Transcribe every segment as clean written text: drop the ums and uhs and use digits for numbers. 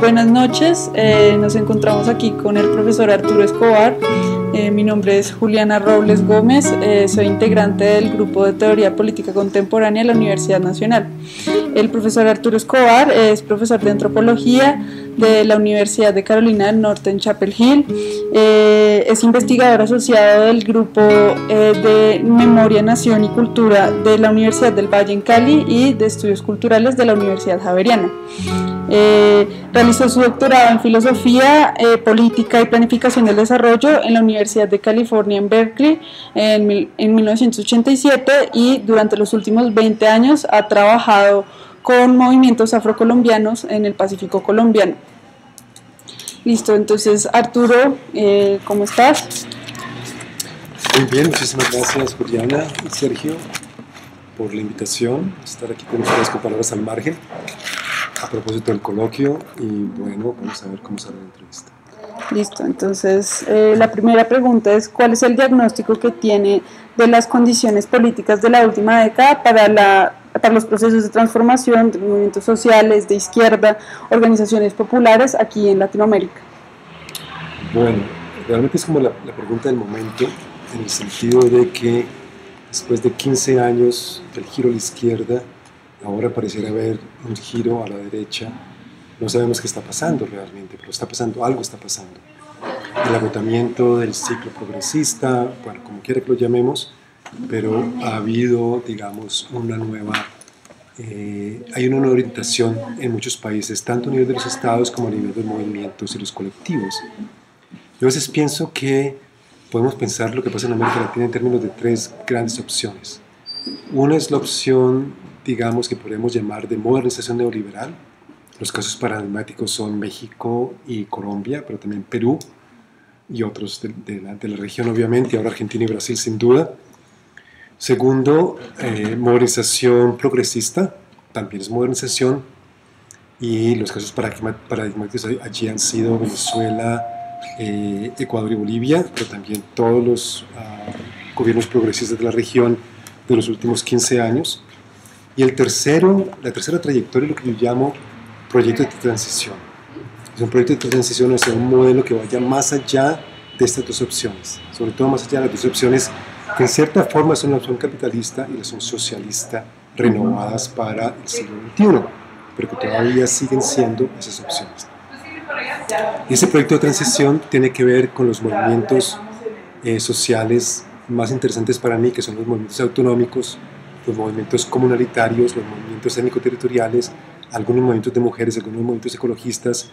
Buenas noches, nos encontramos aquí con el profesor Arturo Escobar. Mi nombre es Juliana Robles Gómez, soy integrante del Grupo de Teoría Política Contemporánea de la Universidad Nacional. El profesor Arturo Escobar es profesor de Antropología de la Universidad de Carolina del Norte en Chapel Hill. Es investigador asociado del Grupo de Memoria, Nación y Cultura de la Universidad del Valle en Cali y de Estudios Culturales de la Universidad Javeriana. Realizó su doctorado en Filosofía, Política y Planificación del Desarrollo en la Universidad de California en Berkeley en 1987 y durante los últimos 20 años ha trabajado con movimientos afrocolombianos en el Pacífico colombiano. Listo, entonces Arturo, ¿cómo estás? Muy bien, muchísimas gracias Juliana y Sergio por la invitación a estar aquí con ustedes con Palabras al Margen a propósito del coloquio y bueno, vamos a ver cómo sale la entrevista. Listo, entonces la primera pregunta es ¿cuál es el diagnóstico que tiene de las condiciones políticas de la última década para los procesos de transformación de movimientos sociales, de izquierda, organizaciones populares aquí en Latinoamérica? Bueno, realmente es como la pregunta del momento en el sentido de que después de 15 años del giro a la izquierda ahora pareciera haber un giro a la derecha. No sabemos qué está pasando realmente, pero está pasando, algo está pasando. El agotamiento del ciclo progresista, bueno, como quiera que lo llamemos, pero ha habido, digamos, una nueva... hay una nueva orientación en muchos países, tanto a nivel de los estados como a nivel de los movimientos y los colectivos. Yo a veces pienso que podemos pensar lo que pasa en América Latina en términos de tres grandes opciones. Una es la opción, digamos, que podemos llamar de modernización neoliberal. Los casos paradigmáticos son México y Colombia, pero también Perú y otros de la región, obviamente, ahora Argentina y Brasil, sin duda. Segundo, modernización progresista, también es modernización, y los casos paradigmáticos allí han sido Venezuela, Ecuador y Bolivia, pero también todos los gobiernos progresistas de la región de los últimos 15 años. Y la tercera trayectoria, lo que yo llamo proyecto de transición. Es un proyecto de transición hacia un modelo que vaya más allá de estas dos opciones, sobre todo más allá de las dos opciones que en cierta forma son la opción capitalista y la opción socialista renovadas para el siglo XXI, pero que todavía siguen siendo esas opciones. Y ese proyecto de transición tiene que ver con los movimientos sociales más interesantes para mí, que son los movimientos autonómicos, los movimientos comunalitarios, los movimientos étnico-territoriales, algunos movimientos de mujeres, algunos movimientos ecologistas,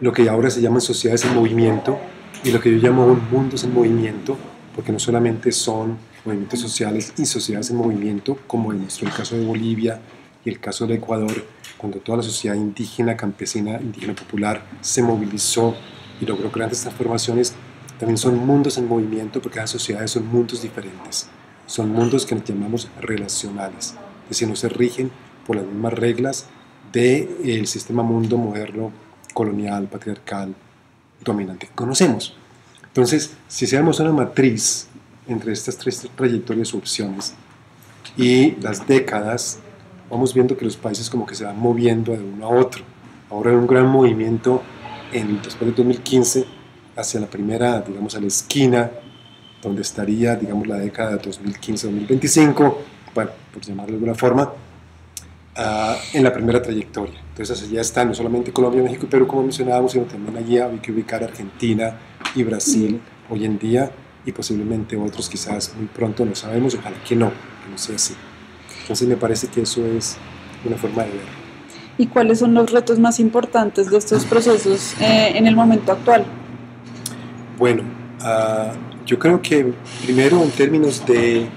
lo que ahora se llaman sociedades en movimiento y lo que yo llamo mundos en movimiento, porque no solamente son movimientos sociales y sociedades en movimiento, como en nuestro caso de Bolivia y el caso de Ecuador, cuando toda la sociedad indígena, campesina, indígena popular se movilizó y logró grandes transformaciones, también son mundos en movimiento porque las sociedades son mundos diferentes, son mundos que nos llamamos relacionales, es decir, no se rigen por las mismas reglas del sistema mundo moderno, colonial, patriarcal, dominante que conocemos. Entonces, si hiciéramos una matriz entre estas tres trayectorias u opciones y las décadas, vamos viendo que los países como que se van moviendo de uno a otro. Ahora hay un gran movimiento después de 2015 hacia la primera, digamos, a la esquina, donde estaría, digamos, la década de 2015-2025, bueno, por llamarlo de alguna forma, en la primera trayectoria. Entonces allá están no solamente Colombia, México y Perú como mencionábamos, sino también allí hay que ubicar Argentina y Brasil hoy en día y posiblemente otros quizás muy pronto, no sabemos, ojalá que no sea así. Entonces me parece que eso es una forma de verlo. ¿Y cuáles son los retos más importantes de estos procesos en el momento actual? Bueno, yo creo que primero en términos de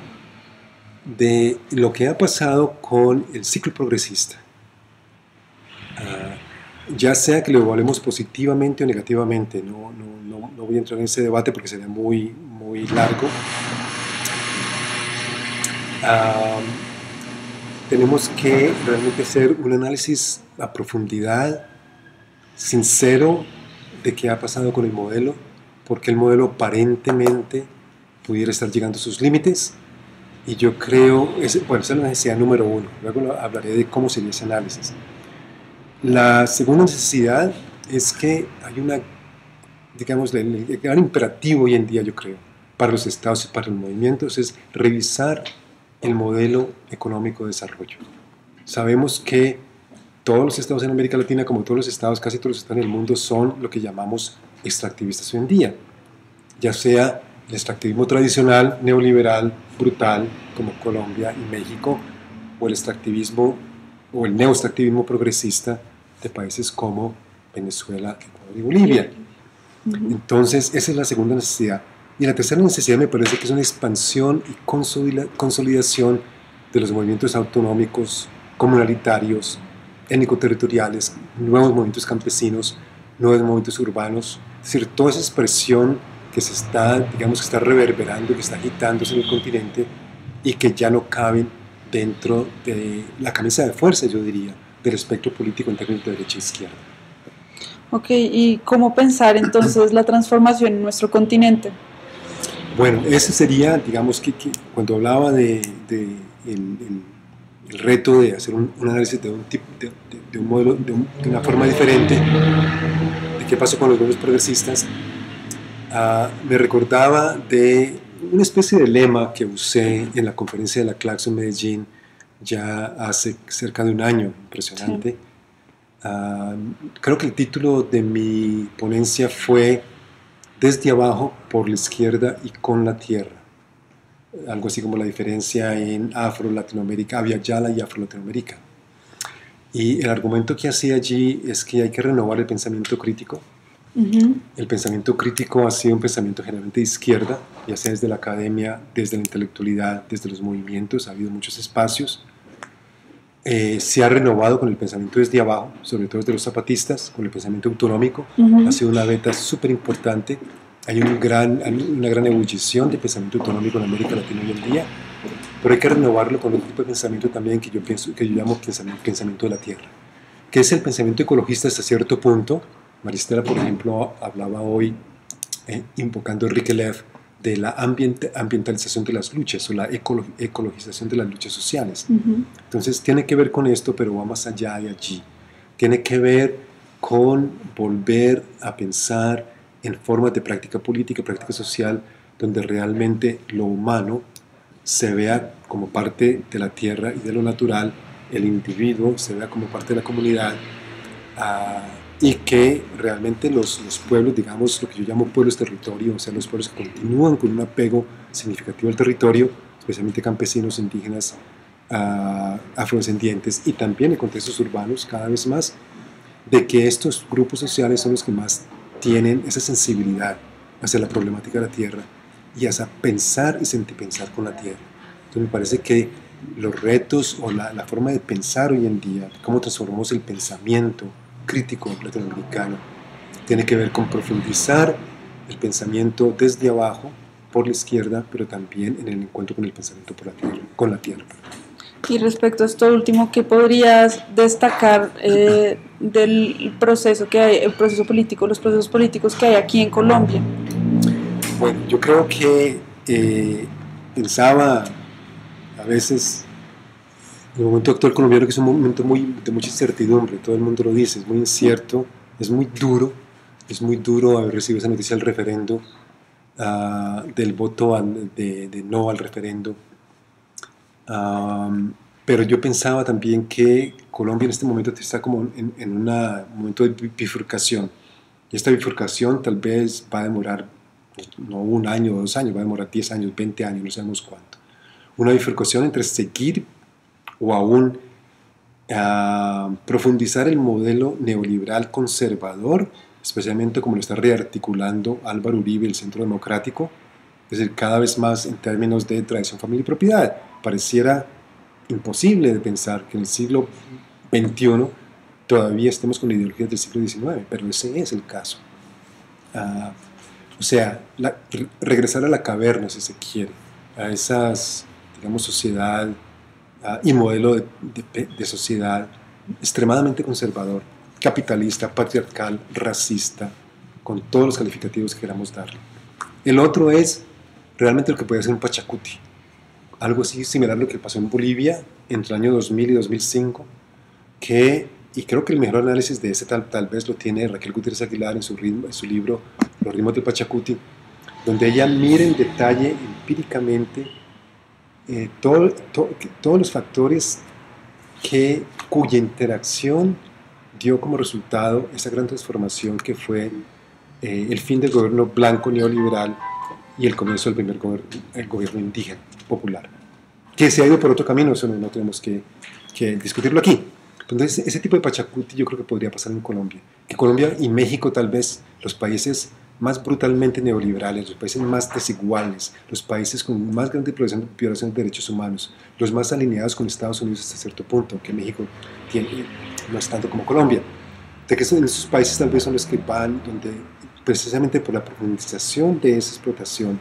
lo que ha pasado con el ciclo progresista, ya sea que lo evaluemos positivamente o negativamente, no voy a entrar en ese debate porque sería muy largo. Tenemos que realmente hacer un análisis a profundidad, sincero, de qué ha pasado con el modelo, porque el modelo aparentemente pudiera estar llegando a sus límites. Y yo creo, bueno, esa es la necesidad número uno, luego hablaré de cómo sería ese análisis. La segunda necesidad es que hay una, digamos, el gran imperativo hoy en día, yo creo, para los estados y para los movimientos es revisar el modelo económico de desarrollo. Sabemos que todos los estados en América Latina, como todos los estados, casi todos los estados en el mundo, son lo que llamamos extractivistas hoy en día, ya sea el extractivismo tradicional, neoliberal, brutal, como Colombia y México, o el extractivismo o el neoextractivismo progresista de países como Venezuela, Ecuador y Bolivia. Entonces, esa es la segunda necesidad. Y la tercera necesidad me parece que es una expansión y consolidación de los movimientos autonómicos, comunalitarios, étnico-territoriales, nuevos movimientos campesinos, nuevos movimientos urbanos. Es decir, toda esa expresión que se está, digamos, que está reverberando, que está agitándose en el continente y que ya no caben dentro de la camisa de fuerza, yo diría, del espectro político en términos de derecha e izquierda. Ok, ¿y cómo pensar entonces la transformación en nuestro continente? Bueno, ese sería, digamos, que cuando hablaba del reto de hacer un análisis de un tipo, de un modelo, de una forma diferente, de qué pasó con los grupos progresistas, me recordaba de una especie de lema que usé en la conferencia de la CLACS en Medellín ya hace cerca de un año, impresionante. Sí. Creo que el título de mi ponencia fue Desde abajo, por la izquierda y con la tierra. Algo así como la diferencia en Afro-Latinoamérica, había Yala y Afro-Latinoamérica. Y el argumento que hacía allí es que hay que renovar el pensamiento crítico. El pensamiento crítico ha sido un pensamiento generalmente de izquierda, ya sea desde la academia, desde la intelectualidad, desde los movimientos, ha habido muchos espacios. Se ha renovado con el pensamiento desde abajo, sobre todo de los zapatistas, con el pensamiento autonómico. Ha sido una beta súper importante. Hay una gran ebullición de pensamiento autonómico en América Latina hoy en día, pero hay que renovarlo con otro tipo de pensamiento también que yo pienso, que yo llamo pensamiento de la tierra, que es el pensamiento ecologista hasta cierto punto. Maristela, por ejemplo, hablaba hoy, invocando a Riquelme, de la ambientalización de las luchas o la ecologización de las luchas sociales. Entonces tiene que ver con esto, pero va más allá de allí. Tiene que ver con volver a pensar en formas de práctica política, práctica social, donde realmente lo humano se vea como parte de la tierra y de lo natural, el individuo se vea como parte de la comunidad, y que realmente los pueblos, digamos, lo que yo llamo pueblos territorio, o sea, los pueblos que continúan con un apego significativo al territorio, especialmente campesinos, indígenas, afrodescendientes, y también en contextos urbanos cada vez más, de que estos grupos sociales son los que más tienen esa sensibilidad hacia la problemática de la tierra y hacia pensar y sentipensar con la tierra. Entonces me parece que los retos o la forma de pensar hoy en día, cómo transformamos el pensamiento crítico latinoamericano, tiene que ver con profundizar el pensamiento desde abajo, por la izquierda, pero también en el encuentro con el pensamiento por la tierra, con la tierra. Y respecto a esto último, ¿qué podrías destacar del proceso que hay, el proceso político, los procesos políticos que hay aquí en Colombia? Bueno, yo creo que pensaba a veces, el momento actual colombiano, que es un momento de mucha incertidumbre, todo el mundo lo dice, es muy incierto, es muy duro haber recibido esa noticia del referendo, del voto de no al referendo. Pero yo pensaba también que Colombia en este momento está como en un momento de bifurcación, y esta bifurcación tal vez va a demorar, no un año o 2 años, va a demorar 10 años, 20 años, no sabemos cuánto. Una bifurcación entre seguir o aún profundizar el modelo neoliberal conservador, especialmente como lo está rearticulando Álvaro Uribe, el Centro Democrático, es decir, cada vez más en términos de tradición, familia y propiedad. Pareciera imposible de pensar que en el siglo XXI todavía estemos con ideologías del siglo XIX, pero ese es el caso. O sea, regresar a la caverna, si se quiere, a esas, digamos, sociedad y modelo de sociedad extremadamente conservador, capitalista, patriarcal, racista, con todos los calificativos que queramos darle. El otro es realmente lo que puede ser un Pachacuti, algo así similar a lo que pasó en Bolivia entre el año 2000 y 2005, que Y creo que el mejor análisis de este tal vez lo tiene Raquel Gutiérrez Aguilar en su libro Los ritmos del Pachacuti, donde ella mira en detalle, empíricamente, todos los factores cuya interacción dio como resultado esa gran transformación que fue el fin del gobierno blanco neoliberal y el comienzo del primer gobierno indígena popular, que se ha ido por otro camino. Eso no tenemos que discutirlo aquí. Entonces, ese tipo de Pachacuti yo creo que podría pasar en Colombia. Que Colombia y México, tal vez, los países más brutalmente neoliberales, los países más desiguales, los países con más grande violación de derechos humanos, los más alineados con Estados Unidos hasta cierto punto, que México tiene, no es tanto como Colombia. De que esos países tal vez son los que van donde, precisamente por la profundización de esa explotación,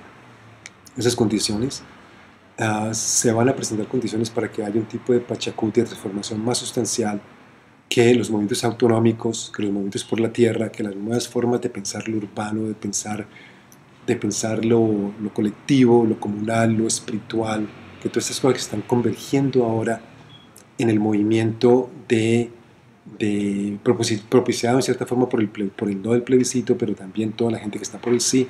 esas condiciones, se van a presentar condiciones para que haya un tipo de Pachacuti de transformación más sustancial, que los movimientos autonómicos, que los movimientos por la tierra, que las nuevas formas de pensar lo urbano, de pensar lo colectivo, lo comunal, lo espiritual, que todas estas cosas que están convergiendo ahora en el movimiento propiciado en cierta forma por el no del plebiscito, pero también toda la gente que está por el sí,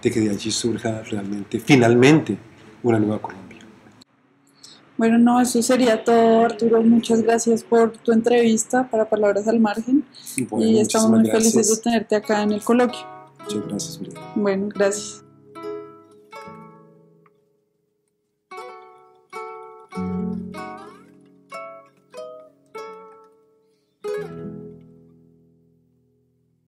de que de allí surja realmente, finalmente, una nueva Colombia. Bueno, no, eso sería todo, Arturo. Muchas gracias por tu entrevista para Palabras al Margen. Bueno, y estamos muy felices de tenerte acá en el coloquio. Muchas gracias, Juliana. Bueno, gracias.